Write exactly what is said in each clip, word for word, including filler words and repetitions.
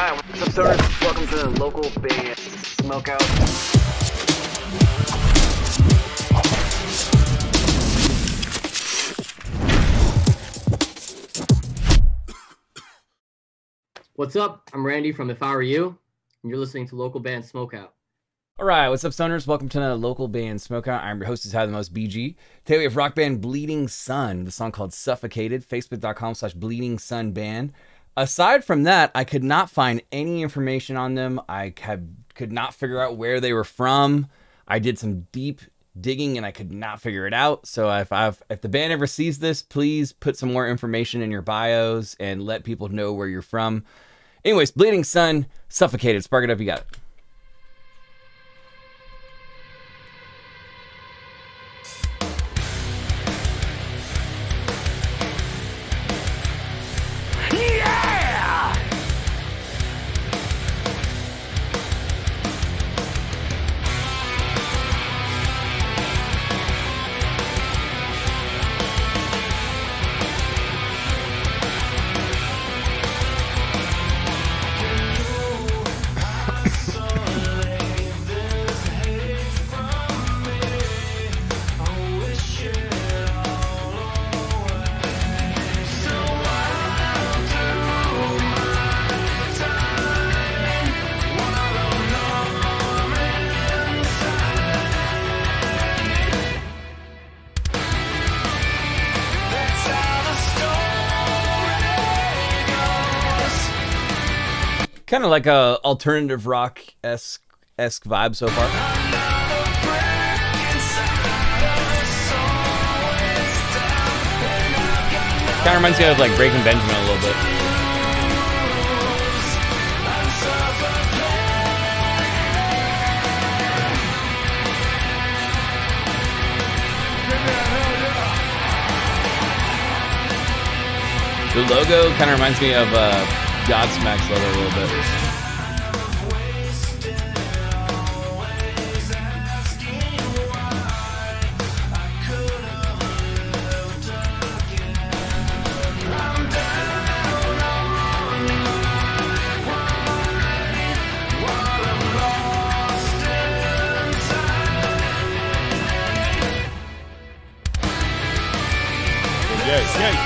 Hi, what's up, stoners? Welcome to the Local Band Smokeout. What's up? I'm Randy from If I Were You, and you're listening to Local Band Smokeout. Alright, what's up, stoners? Welcome to another Local Band Smokeout. I'm your host, is How the Most B G. Today we have rock band Bleeding Sun, the song called Suffocated, facebook.com slash Bleeding Sun Band. Aside from that, I could not find any information on them. I had, could not figure out where they were from. I did some deep digging and I could not figure it out. So if, I've, if the band ever sees this, please put some more information in your bios and let people know where you're from. Anyways, Bleeding Sun, Suffocated. Spark it up, you got it. Kind of like a alternative rock-esque esque vibe so far. Kind of reminds me of like Breaking Benjamin a little bit. The logo kind of reminds me of uh, God smacks a little bit. Yes, yes, yes.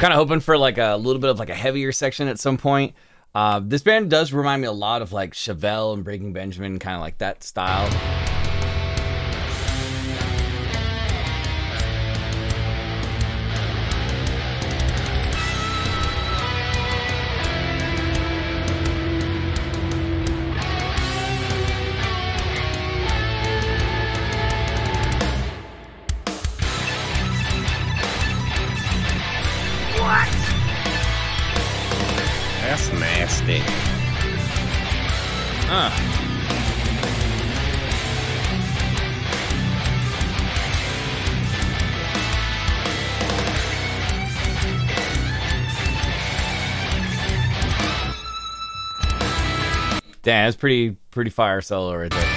Kind of hoping for like a little bit of like a heavier section at some point. Uh, this band does remind me a lot of like Chevelle and Breaking Benjamin, kind of like that style. That's nasty. Huh. Damn, that's pretty pretty fire solo right there.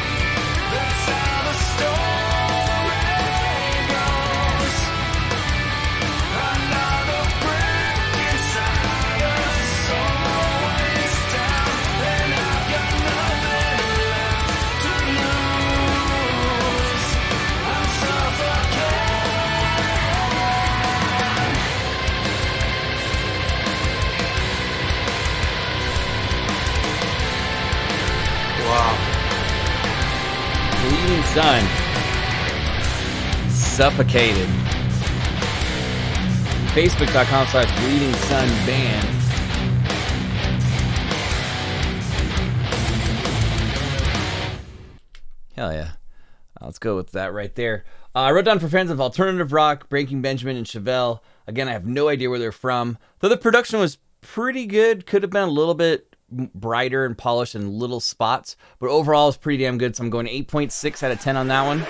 Bleeding Sun, Suffocated. Facebook.com slash Bleeding Sun Band. Hell yeah. Let's go with that right there. Uh, I wrote down for fans of alternative rock, Breaking Benjamin, and Chevelle. Again, I have no idea where they're from. Though the production was pretty good, could have been a little bit brighter and polished in little spots, but overall it's pretty damn good, so I'm going eight point six out of ten on that one.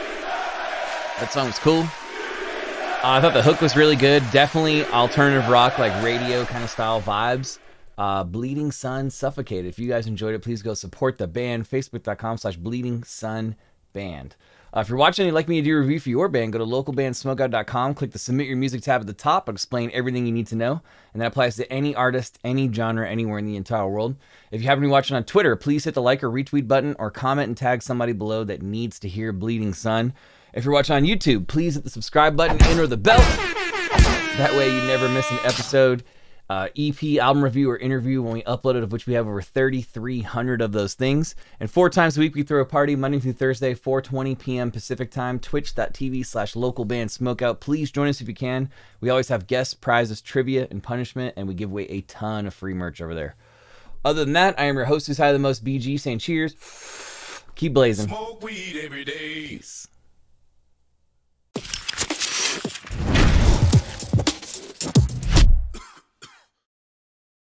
That song was cool. Uh, I thought the hook was really good. Definitely alternative rock, like radio kind of style vibes. Uh, Bleeding Sun, Suffocated. If you guys enjoyed it, please go support the band. Facebook dot com slash Bleeding Sun Band. Uh, if you're watching and you'd like me to do a review for your band, go to local band smokeout dot com, click the Submit Your Music tab at the top. I'll explain everything you need to know, and that applies to any artist, any genre, anywhere in the entire world. If you happen to be watching on Twitter, please hit the like or retweet button or comment and tag somebody below that needs to hear Bleeding Sun. If you're watching on YouTube, please hit the subscribe button and or the bell. That way you never miss an episode, uh, E P, album review, or interview when we upload it, of which we have over thirty-three hundred of those things. And four times a week we throw a party, Monday through Thursday, four twenty p m Pacific Time, twitch dot t v slash local band smokeout. Please join us if you can. We always have guests, prizes, trivia, and punishment, and we give away a ton of free merch over there. Other than that, I am your host who's high the most, B G, saying cheers. Keep blazing. Smoke weed every day.